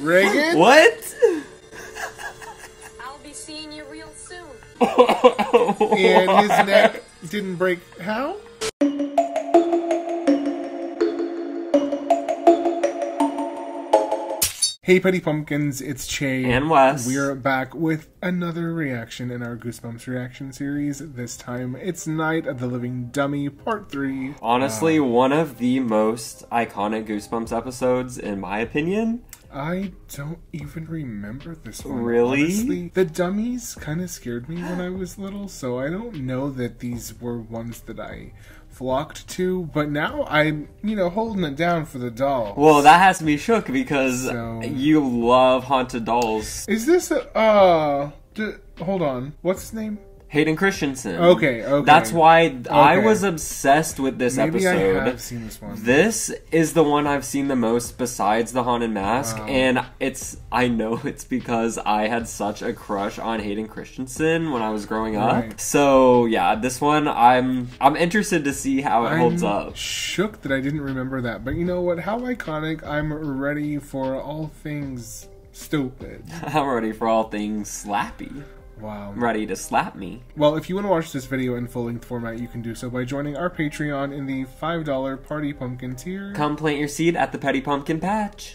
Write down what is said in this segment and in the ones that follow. Reagan? What? I'll be seeing you real soon. And his neck didn't break. How? Hey Petty Pumpkins, it's Che and Wes. We're back with another reaction in our Goosebumps reaction series. This time it's Night of the Living Dummy Part 3. Honestly, one of the most iconic Goosebumps episodes in my opinion. I don't even remember this one. Really? Honestly. The dummies kind of scared me when I was little, so I don't know that these were ones that I flocked to, but now I'm, you know, holding it down for the dolls. Well, that has me shook because you love haunted dolls. Is this a, hold on, what's his name? Hayden Christensen. Okay, okay. That's why I was obsessed with this episode. I have seen this one. This is the one I've seen the most besides The Haunted Mask, and I know it's because I had such a crush on Hayden Christensen when I was growing up. So, yeah, this one I'm interested to see how it holds up. I'm shook that I didn't remember that, but you know what? How iconic. I'm ready for all things stupid. I'm ready for all things slappy. Wow. Ready to slap me. Well, if you want to watch this video in full-length format, you can do so by joining our Patreon in the $5 Party Pumpkin tier. Come plant your seed at the Petty Pumpkin Patch.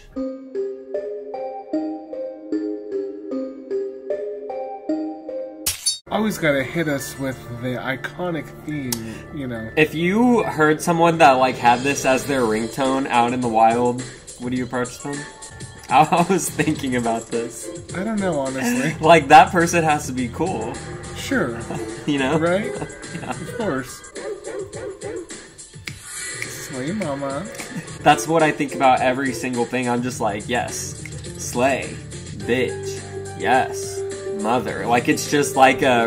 Always gotta hit us with the iconic theme, you know. If you heard someone that, like, had this as their ringtone out in the wild, would you approach them? I was thinking about this. I don't know, honestly. Like, that person has to be cool. Sure. You know? Right? Yeah. Of course. Slay, mama. That's what I think about every single thing. I'm just like, yes. Slay. Bitch. Yes. Mother. Like, it's just like a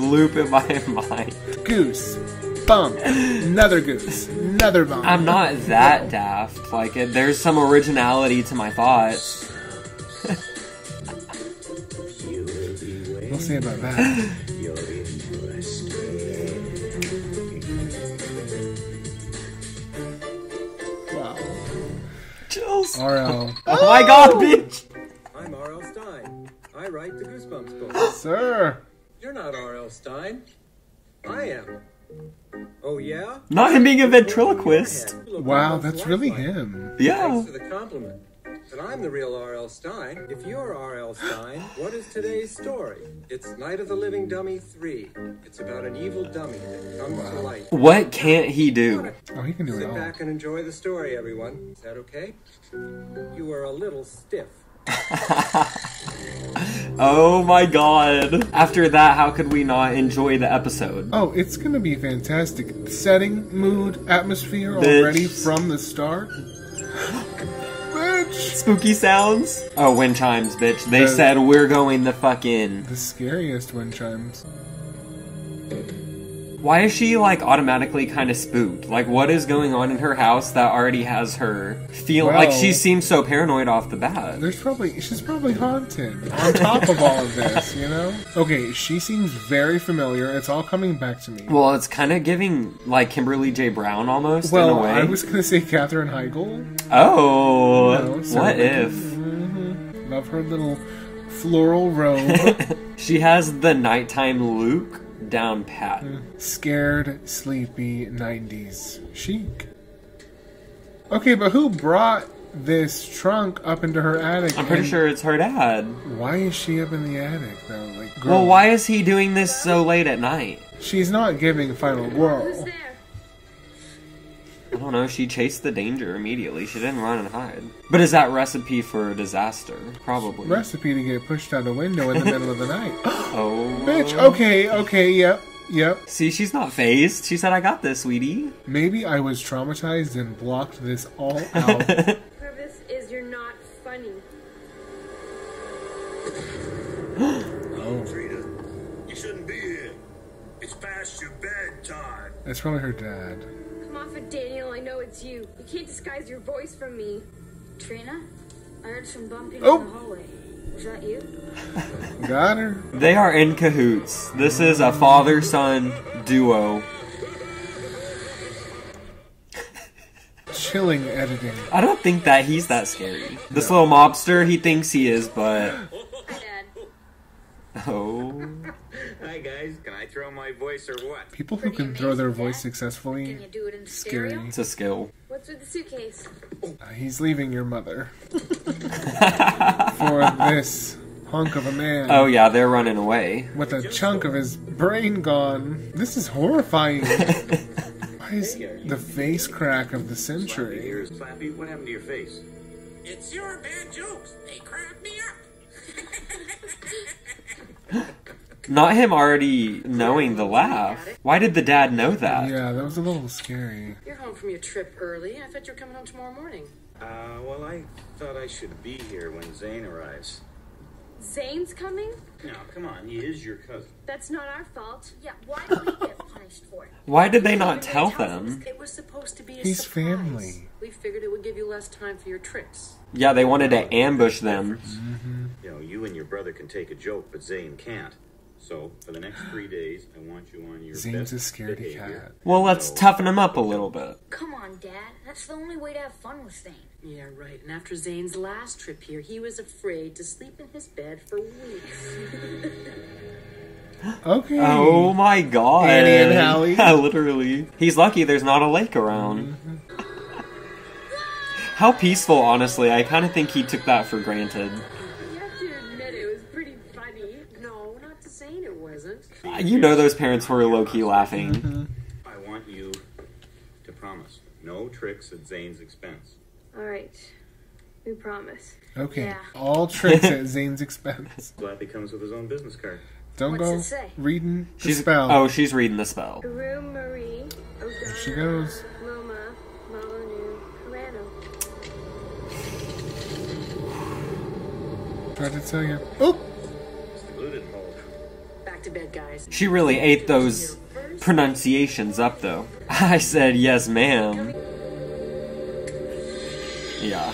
loop in my mind. Goose. Bump. Another goose. Another bump. I'm not that daft. Like, there's some originality to my thoughts. We'll see about that. Wow. Chills. R.L. Oh my god, bitch! I'm R.L. Stine. I write the Goosebumps books. Sir. You're not R.L. Stine. I am. Oh yeah? Not him being a ventriloquist. Wow, that's really him. Yeah. Thanks for the compliment. But I'm the real R.L. Stine. If you're R.L. Stine, what is today's story? It's Night of the Living Dummy 3. It's about an evil dummy that comes to life. What can't he do? Oh, he can do it all. Sit back and enjoy the story, everyone. Is that okay? You are a little stiff. Oh my god. After that, how could we not enjoy the episode? Oh, it's gonna be fantastic. Setting, mood, atmosphere already from the start. Bitch. Spooky sounds. Oh, wind chimes, bitch. They said we're going the fucking... The scariest wind chimes. Why is she, like, automatically kind of spooked? Like, what is going on in her house that already has her feel? Well, like, she seems so paranoid off the bat. She's probably haunted on top of all of this, you know? Okay, she seems very familiar. It's all coming back to me. Well, it's kind of giving, like, Kimberly J. Brown almost, in a way. Well, I was going to say Katherine Heigl. Oh, no, what if? Mm-hmm. Love her little floral robe. She has the nighttime Luke down pat. Scared, sleepy, 90s chic. Okay, but who brought this trunk up into her attic? I'm pretty sure it's her dad. Why is she up in the attic, though? Like, girl, well, why is he doing this so late at night? She's not giving final whirl. I don't know, she chased the danger immediately. She didn't run and hide. But is that recipe for disaster? Probably. Recipe to get pushed out a window in the middle of the night. Oh. Bitch, okay, yep, yep. See, she's not phased. She said, I got this, sweetie. Maybe I was traumatized and blocked this all out. Purpose is you're not funny. Oh. Frida, you shouldn't be here. It's past your bedtime. That's probably her dad. Off of Daniel, I know it's you. You can't disguise your voice from me. Trina, I heard some bumping in the hallway. Was that you? Got her. They are in cahoots. This is a father-son duo. killing editing. I don't think that he's that scary. This little mobster, he thinks he is, but... Oh. Hi guys, can I throw my voice or what? People who can throw their voice successfully, can you do it in scary. Stereo? It's a skill. What's with the suitcase? He's leaving your mother. For this hunk of a man. Oh yeah, they're running away. With a chunk of his brain gone. This is horrifying. Why is the face crack of the century? Slappy, what happened to your face? It's your bad jokes. They cracked me up. Not him already knowing the laugh. Why did the dad know that? Yeah, that was a little scary. You're home from your trip early. I thought you were coming home tomorrow morning. Well, I thought I should be here when Zane arrives. Zane's coming? No, come on. He is your cousin. That's not our fault. Yeah, why did we get punished for it? Why did they not tell them? It was supposed to be a surprise. He's family. We figured it would give you less time for your trips. Yeah, they wanted to ambush them. Mm-hmm. You know, you and your brother can take a joke, but Zane can't. So, for the next 3 days, I want you on your Zane's a scaredy cat. Well, let's toughen him up a little bit. Come on, Dad. That's the only way to have fun with Zane. Yeah, right. And after Zane's last trip here, he was afraid to sleep in his bed for weeks. Okay. Oh, my God. Annie and Hallie. Yeah, literally. He's lucky there's not a lake around. Mm-hmm. How peaceful, honestly. I kind of think he took that for granted. You know those parents were low-key laughing. Mm-hmm. I want you to promise no tricks at Zane's expense. All right. We promise. Okay. Yeah. All tricks at Zane's expense. Slappy comes with his own business card. Don't go reading the spell. Oh, she's reading the spell. Marie, there she goes. Loma, Malonu, Carano. Tried to tell you. Oh! To bed, guys. She really ate those pronunciations up, though. I said, yes, ma'am. Yeah.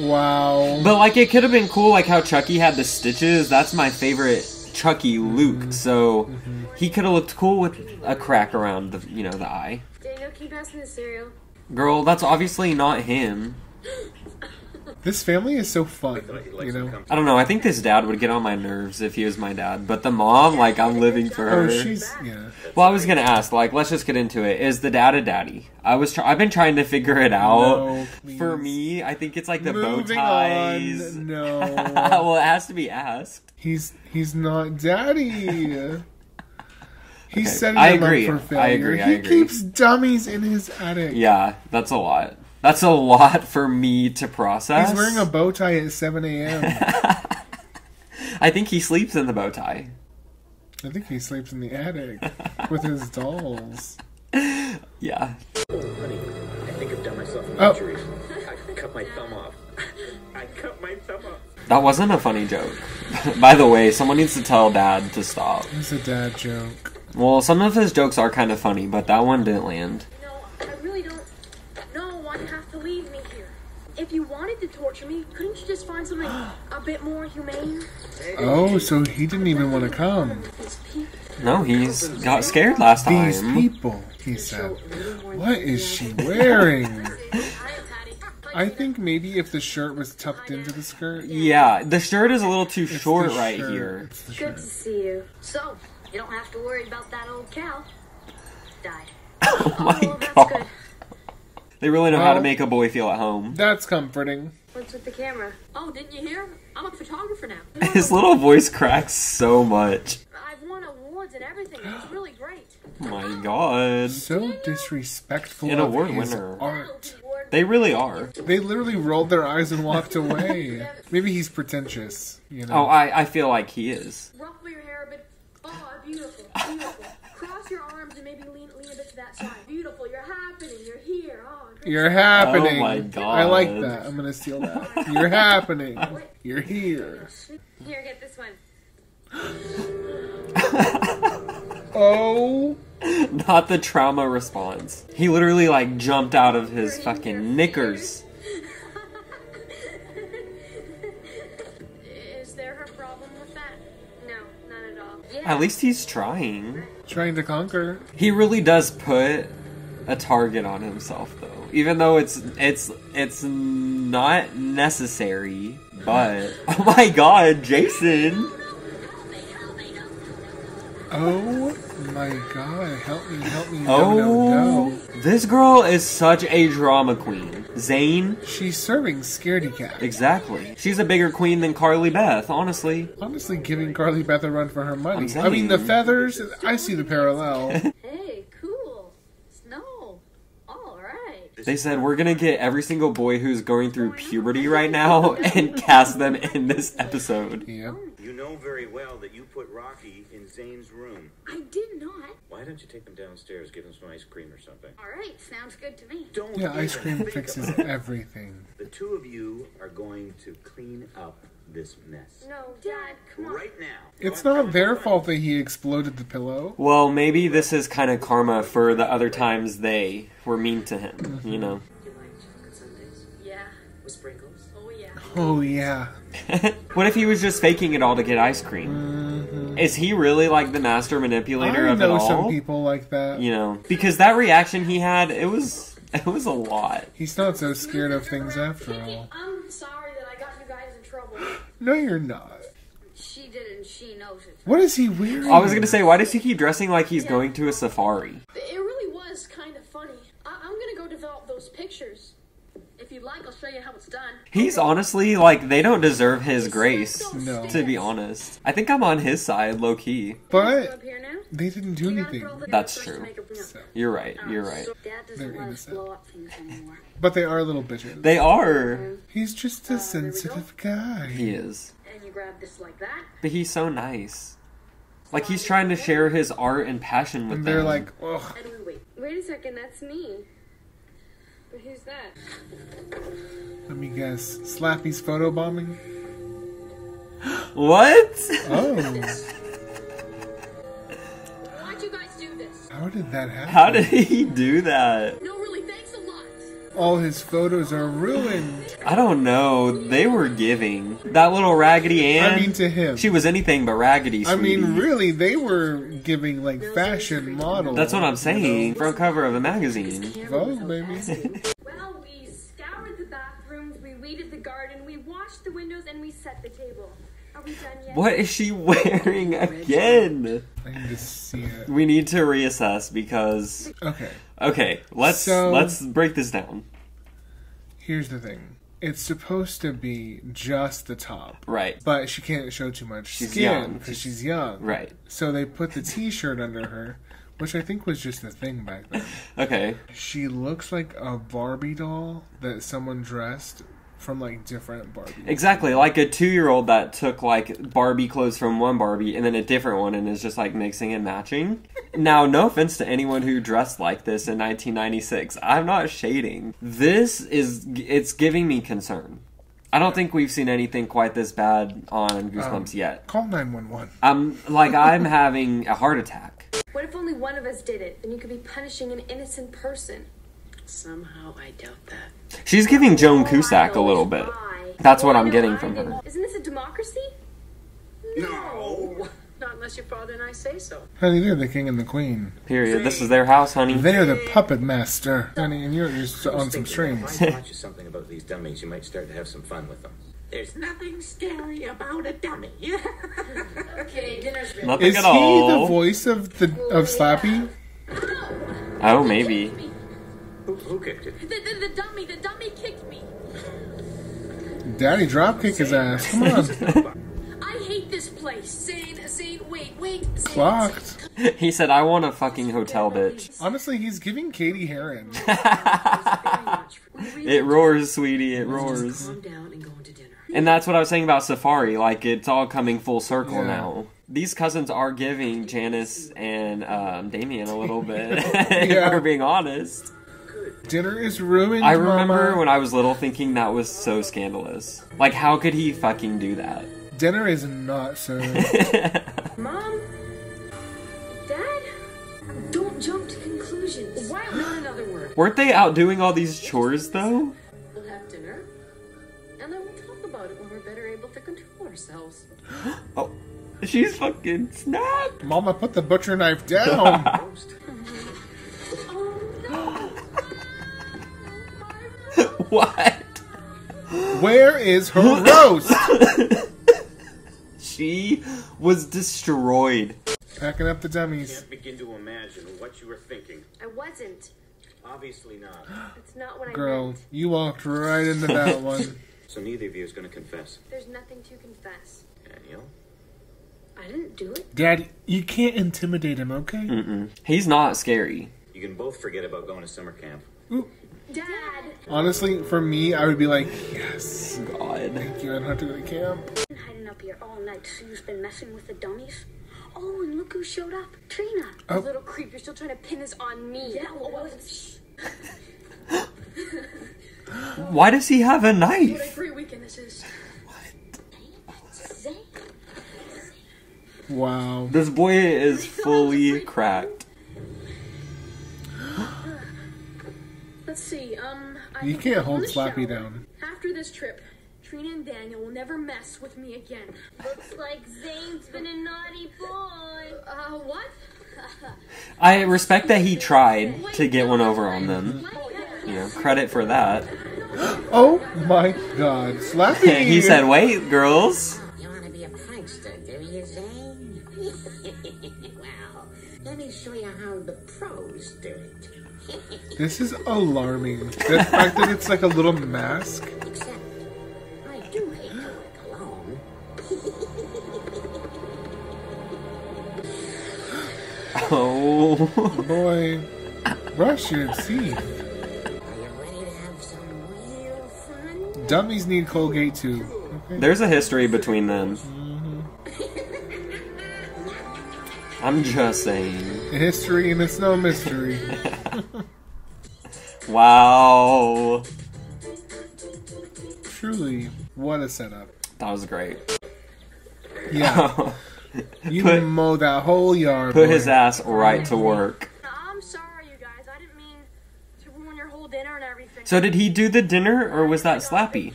Wow. But, like, it could have been cool, like, how Chucky had the stitches. That's my favorite Chucky Luke, so he could have looked cool with a crack around the, you know, the eye. Daniel, keep passing the cereal. Girl, that's obviously not him. This family is so fun, you know? I don't know, I think this dad would get on my nerves if he was my dad, but the mom, like, I'm living for her. Oh, she's, yeah. Well, I was gonna ask, like, let's just get into it. Is the dad a daddy? I've been trying to figure it out. No, for me, I think it's, like, the bow ties. On. No. Well, it has to be asked. He's not daddy. He's setting him up for failure. I agree. He keeps dummies in his attic. Yeah, that's a lot. That's a lot for me to process. He's wearing a bow tie at 7 a.m. I think he sleeps in the bow tie. I think he sleeps in the attic with his dolls. Yeah. Oh, honey, I think I've done myself an injury. I cut my thumb off. I cut my thumb off. That wasn't a funny joke. By the way, someone needs to tell Dad to stop. It's a dad joke. Well, some of his jokes are kind of funny, but that one didn't land. If you wanted to torture me, couldn't you just find something a bit more humane? Oh, so he didn't even want to come. No, he's got scared last time. These people, he said. What is she wearing? I think maybe if the shirt was tucked into the skirt. Yeah, the shirt is a little too short right here. Good to see you. So, you don't have to worry about that old cow. Died. Oh my God. They really know how to make a boy feel at home. That's comforting. What's with the camera? Oh, didn't you hear? I'm a photographer now. His little voice cracks so much. I've won awards and everything. It's really great. My God. So disrespectful in award winner art. They really are. They literally rolled their eyes and walked away. Maybe he's pretentious. You know? Oh, I feel like he is. Ruffle your hair a bit. Oh, beautiful. Beautiful. Cross your arms and maybe lean a bit to that side. Beautiful. You're happening. You're here. Oh, you're happening. Oh my God. I like that. I'm going to steal that. You're happening. You're here. Here, get this one. Oh. Not the trauma response. He literally like jumped out of his fucking knickers. Is there a problem with that? No, not at all. Yeah. At least he's trying. Trying to conquer. He really does put a target on himself though. even though it's not necessary, but oh my god, Jason! Oh my god, help me, oh, no. This girl is such a drama queen. Zane. She's serving scaredy cat. Exactly. She's a bigger queen than Carly Beth, honestly. Honestly, giving Carly Beth a run for her money. I mean, the feathers, I see the parallel. They said, we're gonna get every single boy who's going through puberty right now and cast them in this episode. Yeah. You know very well that you put Rocky in Zane's room. I did not. Why don't you take them downstairs, give them some ice cream or something? Alright, sounds good to me. Don't yeah, ice cream fixes everything. The two of you are going to clean up this mess. No, Dad, come on. Right now. It's not their fault that he exploded the pillow. Well, maybe this is kind of karma for the other times they were mean to him, you know. You like chocolate sundaes? Yeah. With sprinkles? Oh, yeah. Oh, yeah. What if he was just faking it all to get ice cream? Is he really like the master manipulator of it all? I know some people like that. You know, because that reaction he had, it was a lot. He's not so scared of things after all. I'm sorry that I got you guys in trouble. No, you're not. She didn't. She knows it. What is he wearing? I was going to say, why does he keep dressing like he's going to a safari? It really was kind of funny. I'm going to go develop those pictures. If you'd like, I'll show you how it's done. He's honestly, like, they don't deserve his grace, to be honest. I think I'm on his side, low-key. But they didn't do anything. That's true. You're right, you're right. They're innocent. But they are little bitches. They are. He's just a sensitive guy. He is. And you grab this like that. But he's so nice. Like, he's trying to share his art and passion with them. And they're like, ugh. Wait a second, that's me. Who's that? Let me guess. Slappy's photobombing? What? Oh. Why'd you guys do this? How did that happen? How did he do that? No, really, thanks a lot. All his photos are ruined. I don't know. They were giving. That little Raggedy Ann. I mean, to him. She was anything but raggedy, sweetie. I mean, really, they were giving, like, fashion models. That's what I'm saying. You know? Front cover of a magazine. Vogue, baby. Well, we scoured the bathrooms, we weeded the garden, we washed the windows, and we set the table. Are we done yet? What is she wearing again? I need to see it. We need to reassess because... Okay. Okay, let's break this down. Here's the thing. It's supposed to be just the top. Right. But she can't show too much skin because she's young. Right. So they put the t-shirt under her, which I think was just a thing back then. Okay. She looks like a Barbie doll that someone dressed from, like, different Barbies. Exactly. Like a 2-year-old that took, like, Barbie clothes from one Barbie and then a different one and is just, like, mixing and matching. Now, no offense to anyone who dressed like this in 1996. I'm not shading. This is... It's giving me concern. I don't think we've seen anything quite this bad on Goosebumps yet. Call 911. I'm having a heart attack. What if only one of us did it? Then you could be punishing an innocent person. Somehow I doubt that. She's giving Joan Cusack a little bit. That's what I'm getting from her. Isn't this a democracy? No. Not unless your father and I say so. Honey, they're the king and the queen. Period. This is their house, honey. They're the puppet master. Honey, and you're just on some strings. If I taught you something about these dummies, you might start to have some fun with them. There's nothing scary about a dummy. Okay, dinner's ready. Nothing at all. Is he the voice of Slappy? Oh, maybe. Who kicked it? The dummy kicked me. Daddy drop kick his ass. Come on. I hate this place. Zane, wait. Clocked. He said, I want a fucking hotel, bitch. Honestly, he's giving Katie Heron. It roars, sweetie. It roars. Calm down and go into dinner. And that's what I was saying about Safari. Like, it's all coming full circle now. These cousins are giving Janice and Damien a little bit. If we're being honest. Dinner is ruined, I remember Mama. When I was little thinking that was so scandalous. Like, how could he fucking do that? Dinner is not served. Mom? Dad? Don't jump to conclusions. Why not another word? Weren't they out doing all these chores, though? We'll have dinner, and then we'll talk about it when we're better able to control ourselves. Oh, she's fucking snapped. Mama, put the butcher knife down. Oh, no. What? Where is her roast? She was destroyed. Packing up the dummies. I can't begin to imagine what you were thinking. I wasn't. Obviously not. It's not what I meant. Girl, you walked right into that one. So neither of you is going to confess. There's nothing to confess. Danielle? I didn't do it. Daddy, you can't intimidate him, okay? Mm-mm. He's not scary. You can both forget about going to summer camp. Ooh. Dad! Honestly, for me, I would be like, yes. God. Thank you, I don't have to go to camp. I've been hiding up here all night, so you've been messing with the dummies? Oh, and look who showed up. Trina. Oh. Little creep, you're still trying to pin this on me. Yeah, Why does he have a knife? What a great weekend this is. What? Wow. This boy is fully cracked. Let's see, you can't hold Slappy down. After this trip, Trina and Daniel will never mess with me again. Looks like Zane's been a naughty boy. What? I respect that he tried to get one over on them. You know, credit for that. Oh my God, Slappy! He said, wait, girls. You want to be a prankster, do you, Zane? Well, let me show you how the pros do it. This is alarming. The fact that it's like a little mask. Except, I do hate to work alone. Oh. Boy, brush your teeth. Dummies need Colgate too. Okay. There's a history between them. Mm-hmm. I'm just saying. A history and it's no mystery. Wow. Truly, what a setup. That was great. Yeah. You mow that whole yard. Put his ass right to work. So did he do the dinner, or was that Slappy?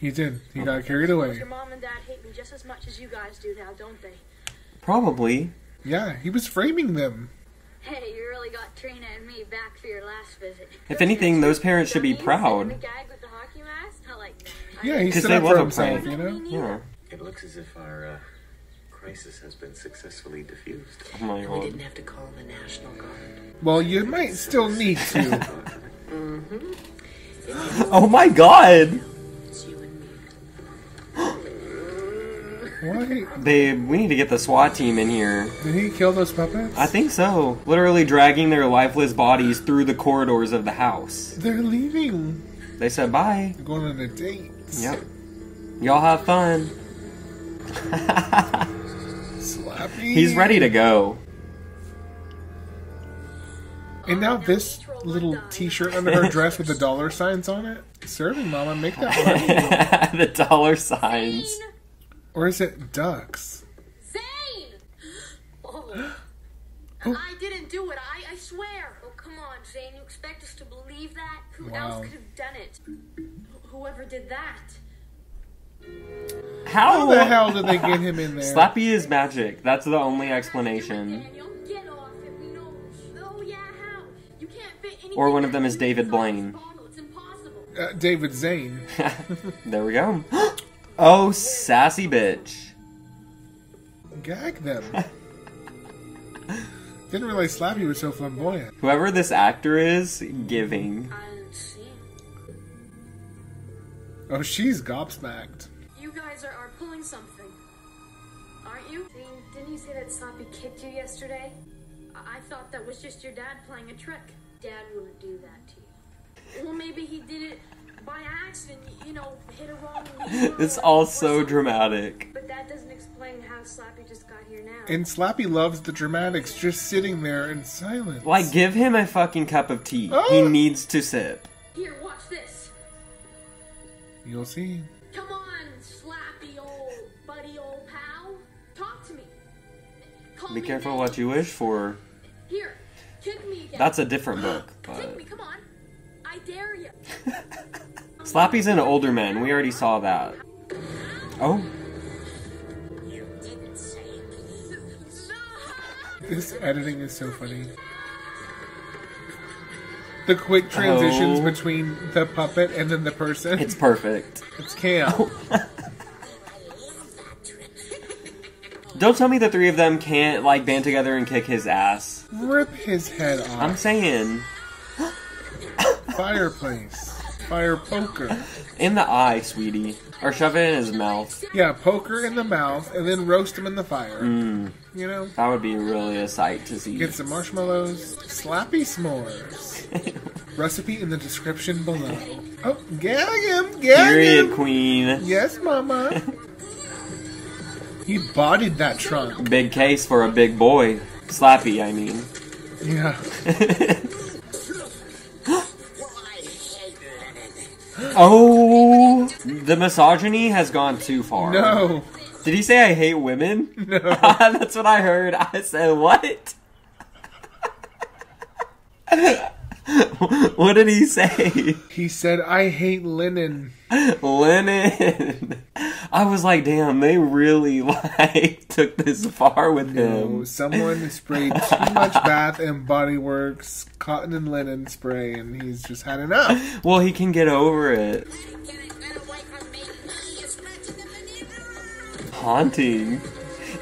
He did. He got carried away. Your mom and dad hate me just as much as you guys do now, don't they? Probably. Yeah, he was framing them. Hey, you really got Trina and me back for your last visit. If anything, those parents should be proud. The guy with the hockey mask? I like that. Yeah, he stood up for himself, you know? Yeah. It looks as if our crisis has been successfully diffused. Oh my God. We didn't have to call the National Guard. Well, you might still need to. Mm-hmm. Oh my God! What? Babe, we need to get the SWAT team in here. Did he kill those puppets? I think so. Literally dragging their lifeless bodies through the corridors of the house. They're leaving. They said bye. They're going on a date. Yep. Y'all have fun. Slappy. He's ready to go. And now this little t-shirt under her dress with the dollar signs on it. Serving Mama, make that money. The dollar signs. Zane. Or is it ducks? Zane! Oh. Oh. I didn't do it, I swear. Oh, come on, Zane, you expect us to believe that? Who else could have done it? Whoever did that. How the hell did they get him in there? Slappy is magic. That's the only explanation. Or one of them is David Blaine. David Zane. There we go. Oh, sassy bitch. Gag them. Didn't realize Slappy was so flamboyant. Whoever this actor is, giving. Oh, she's gobsmacked. You guys are pulling something, aren't you? Didn't you say that Slappy kicked you yesterday? I thought that was just your dad playing a trick. Dad wouldn't do that to you. Well, maybe he did it by accident, you know, hit a wrong... It's all so dramatic. But that doesn't explain how Slappy just got here now. And Slappy loves the dramatics, just sitting there in silence. Like, give him a fucking cup of tea. Oh. He needs to sip. Here, watch this. You'll see. Come on, Slappy, old buddy, old pal. Talk to me. Call Be me careful what you wish for. Here. Kick me again. That's a different book. Kick me, come on. I dare you. Slappy's an older man. We already saw that. Oh. You didn't say please. This editing is so funny. The quick transitions between the puppet and then the person. It's perfect. It's camp. Oh. Don't tell me the three of them can't, like, band together and kick his ass. Rip his head off. I'm saying. Fireplace. Fire poker. In the eye, sweetie. Or shove it in his mouth. Yeah, poker in the mouth and then roast him in the fire. Mm. You know? That would be really a sight to see. Get some marshmallows. Slappy s'mores. Recipe in the description below. Oh, gag him! Gag Period, him! Queen. Yes, mama. He bodied that trunk. Big case for a big boy. Slappy, I mean. Yeah. Oh, the misogyny has gone too far. No. Did he say I hate women? No. That's what I heard. I said, what? What did he say? He said, I hate linen. Linen. I was like, damn, they really, like, took this far with him. Someone sprayed too much Bath and Body Works cotton and linen spray, and he's just had enough. Well, he can get over it. Haunting.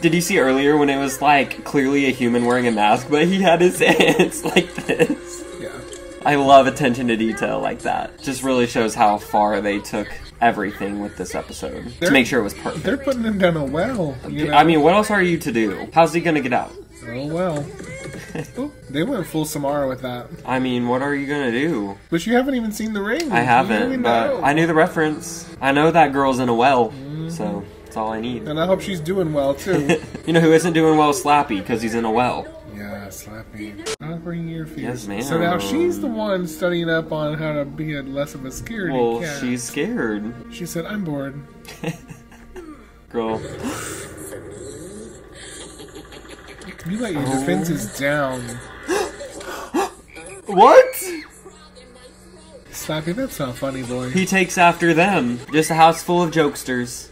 Did you see earlier when it was, like, clearly a human wearing a mask, but he had his hands like this? Yeah. I love attention to detail like that. Just really shows how far they took everything with this episode to make sure it was perfect. They're putting him down a well. You know? I mean, what else are you to do? How's he gonna get out? Oh well. Ooh, they went full Samara with that. I mean, what are you gonna do? But you haven't even seen The Ring. I haven't, but know. I knew the reference. I know that girl's in a well, so that's all I need. And I hope she's doing well too. You know who isn't doing well? Slappy, because he's in a well. Yeah, Slappy. I'll bring your fears. Yes, ma'am. So now she's the one studying up on how to be a less of a scaredy cat. She's scared. She said, I'm bored. Girl. You let your defenses down. What? Slappy, that's not funny, boy. He takes after them. Just a house full of jokesters.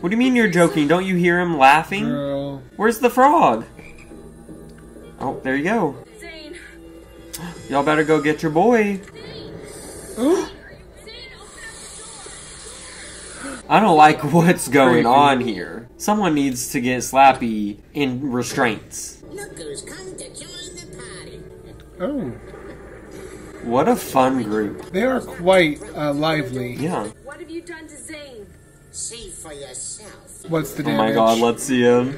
What do you mean you're joking? Don't you hear him laughing? Girl. Where's the frog? Oh, there you go. Y'all better go get your boy. Ooh. I don't like what's going on here. Someone needs to get Slappy in restraints. Look who's come to join the party. Oh. What a fun group. They are quite lively. Yeah. What have you done to Zane? See for yourself. What's the damage? Oh my god, let's see him.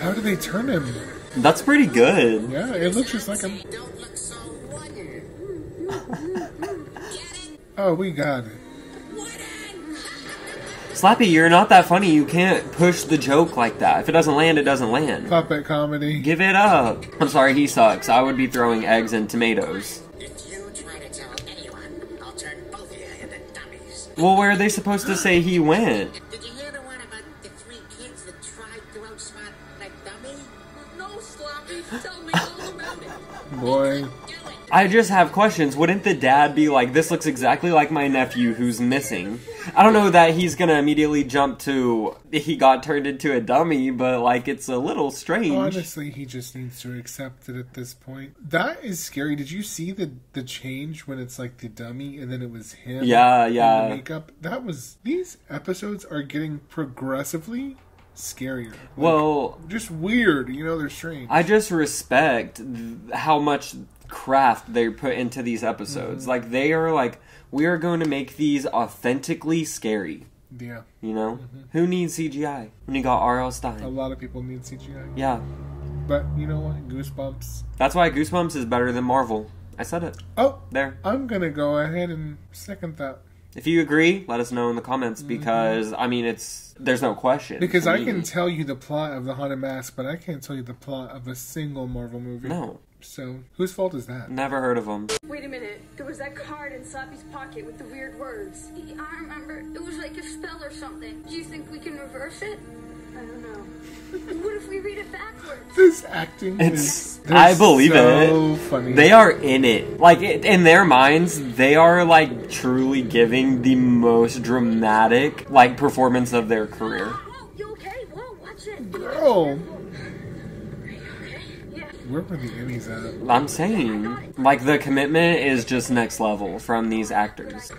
How do they turn him? That's pretty good. Yeah, it looks just like him. Don't look so wondered. Oh, we got it. Slappy, you're not that funny. You can't push the joke like that. If it doesn't land, it doesn't land. Puppet comedy. Give it up. I'm sorry, he sucks. I would be throwing eggs and tomatoes. Well, where are they supposed to say he went? Did you hear the one about the three kids that tried to outsmart that dummy? No, Slappy, tell me all about it. Boy. I just have questions. Wouldn't the dad be like, this looks exactly like my nephew who's missing? I don't know that he's gonna immediately jump to, he got turned into a dummy, but like, it's a little strange. Honestly, he just needs to accept it at this point. That is scary. Did you see the change when it's like the dummy and then it was him? Yeah, yeah. The makeup? That was, these episodes are getting progressively scarier. Like, well, just weird, you know, they're strange. I just respect how much craft they put into these episodes. Like, they are like, we are going to make these authentically scary. Yeah. You know? Who needs CGI when you got R.L. Stine? A lot of people need CGI. Yeah. But, you know what? Goosebumps. That's why Goosebumps is better than Marvel. I said it. Oh! There. I'm gonna go ahead and second that. If you agree, let us know in the comments, because, I mean, it's, there's no question. Because I can tell you the plot of The Haunted Mask, but I can't tell you the plot of a single Marvel movie. No. So, whose fault is that? Never heard of them. Wait a minute. There was that card in Slappy's pocket with the weird words. Yeah, I remember. It was like a spell or something. Do you think we can reverse it? I don't know. What if we read it backwards? This acting is... I believe so funny. They are in it. Like, in their minds, they are, like, truly giving the most dramatic, like, performance of their career. Whoa, you okay? Whoa, watch it. Girl. Where were the Emmys at? I'm saying, like, the commitment is just next level from these actors.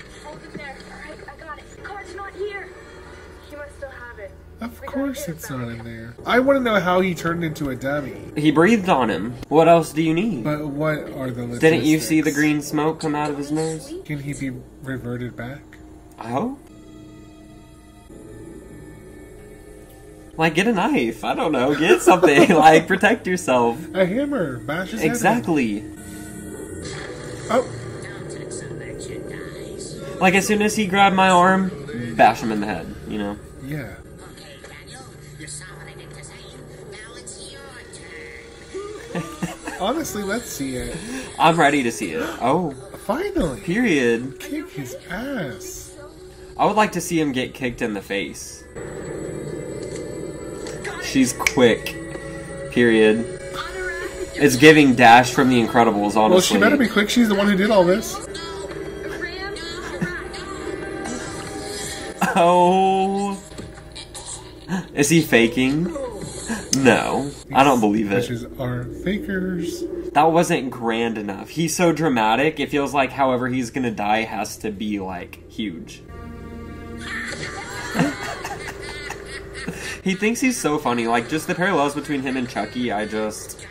Of course it's not in there. I want to know how he turned into a dummy. He breathed on him. What else do you need? But what are the logistics? Didn't you see the green smoke come out of his nose? Can he be reverted back? I hope. Like, get a knife. I don't know. Get something. Like, protect yourself. A hammer. Bash his head. Exactly. Oh. Like, as soon as he grabbed my arm, bash him in the head, you know? Yeah. Honestly, let's see it. I'm ready to see it. Oh. Finally. Period. Kick his ass. I would like to see him get kicked in the face. She's quick. Period. It's giving Dash from The Incredibles, honestly. Well, she better be quick. She's the one who did all this. Oh. Is he faking? No, I don't believe it. Witches are fakers. That wasn't grand enough. He's so dramatic, it feels like however he's gonna die has to be, like, huge. He thinks he's so funny. Like, just the parallels between him and Chucky, I just...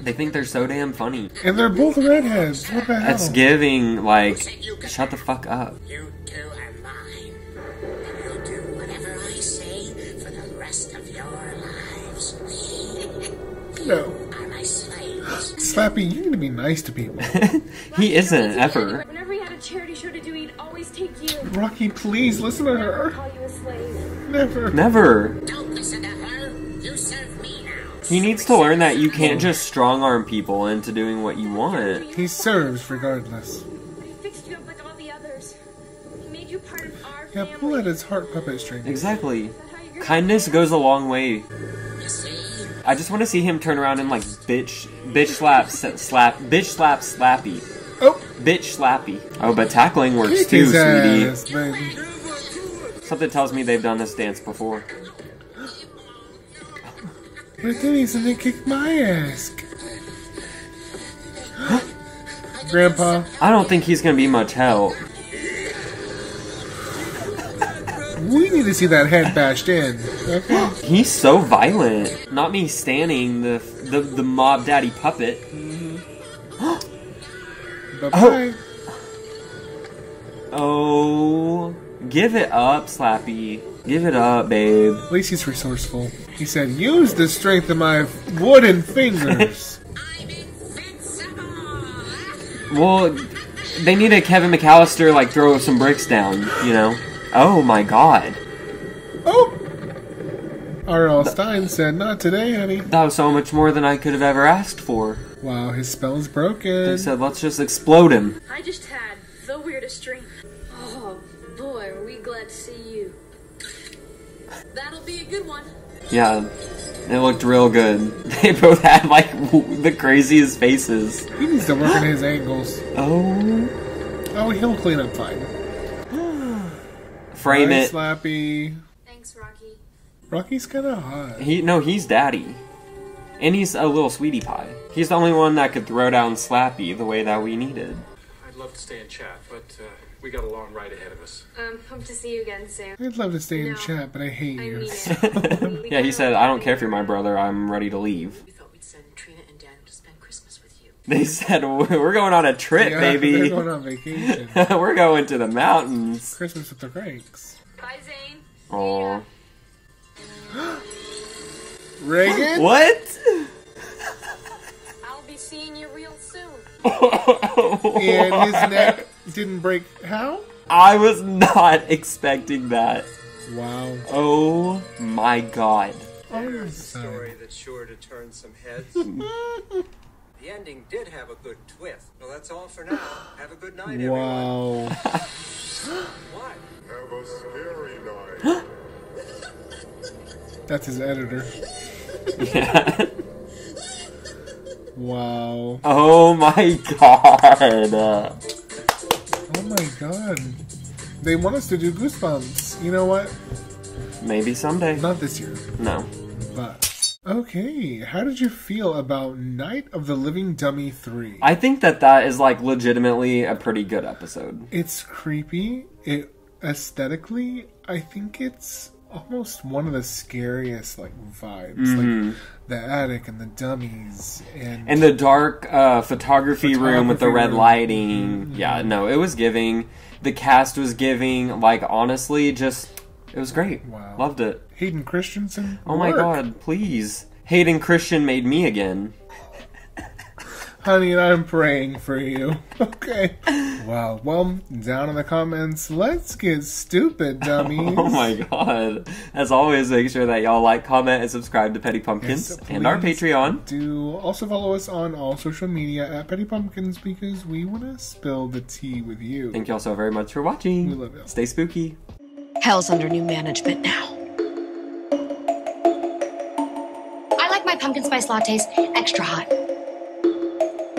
They think they're so damn funny. And they're both redheads. What the hell? That's giving, like, shut the fuck up. You two are mine. And you'll do whatever I say for the rest of your lives. No. Are my slaves. Slappy, you need to be nice to people. He isn't, ever. Whenever he had a charity show to do, he'd always take you. Rocky, please, listen to her. Call you a slave. Never. Never. Don't listen to her. You serve me now. He needs to learn that you can't just strong-arm people into doing what you want. He serves regardless. He fixed you up like all the others. He made you part of our family. Yeah, pull at his heart puppet string. Exactly. Kindness goes a long way. I just want to see him turn around and, like, bitch slap Slappy. Oh. Bitch Slappy. Oh, but tackling works too, sweetie. Ass, baby. Something tells me they've done this dance before. But then he's gonna kick my ass. Grandpa. I don't think he's gonna be much help. We need to see that head bashed in. Okay. He's so violent. Not me standing the mob daddy puppet. Bye bye. Oh. Oh, give it up, Slappy. Give it up, babe. At least he's resourceful. He said, "Use the strength of my wooden fingers." I'm invincible. Well, they need a Kevin McAllister, like, throw some bricks down, you know. Oh my god. Oh! R.L. Stine said, not today, honey. That was so much more than I could have ever asked for. Wow, his spell's broken. They said, let's just explode him. I just had the weirdest dream. Oh, boy, are we glad to see you. That'll be a good one. Yeah, it looked real good. They both had, like, the craziest faces. He needs to work on his angles. Oh. Oh, he'll clean up fine. Frame it. Slappy. Thanks, Rocky. Rocky's kinda hot. He's daddy. And he's a little sweetie pie. He's the only one that could throw down Slappy the way that we needed. I'd love to stay and chat, but we got a long ride ahead of us. Hope to see you again soon. I'd love to stay and chat, but I hate you. Yeah, he said, I don't care if you're my brother, I'm ready to leave. We thought we'd send Trina and Dan to spend Christmas with you. They said, we're going on a trip, baby. They're going on vacation. We're going to the mountains. Christmas with the Cranks. Bye, Zane. Aww. Reagan? What? I'll be seeing you real soon. And his neck didn't break. How? I was not expecting that. Wow. Oh my god. There's a story that's sure to turn some heads. The ending did have a good twist. Well, that's all for now. Have a good night, everyone. Wow. What? Have a scary night. That's his editor. Yeah. Wow. Oh my god. Oh my god. They want us to do Goosebumps. You know what? Maybe someday. Not this year. No. But... Okay, how did you feel about Night of the Living Dummy 3? I think that is, like, legitimately a pretty good episode. It's creepy. Aesthetically, I think it's almost one of the scariest, like, vibes. Mm-hmm. Like, the attic and the dummies. And the dark photography room with the red lighting. Mm-hmm. Yeah, no, it was giving. The cast was giving. Like, honestly, just... It was great. Wow. Loved it. Hayden Christensen. Oh my God, please. Hayden Christian made me again. Honey, I'm praying for you. Okay. Wow. Well, down in the comments, let's get stupid, dummies. Oh my God. As always, make sure that y'all like, comment, and subscribe to Petty Pumpkins and our Patreon. Do also follow us on all social media at Petty Pumpkins because we want to spill the tea with you. Thank y'all so very much for watching. We love y'all. Stay spooky. Hell's under new management now. I like my pumpkin spice lattes extra hot.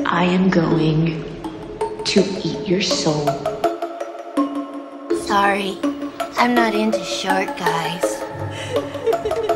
I am going to eat your soul. Sorry, I'm not into short guys.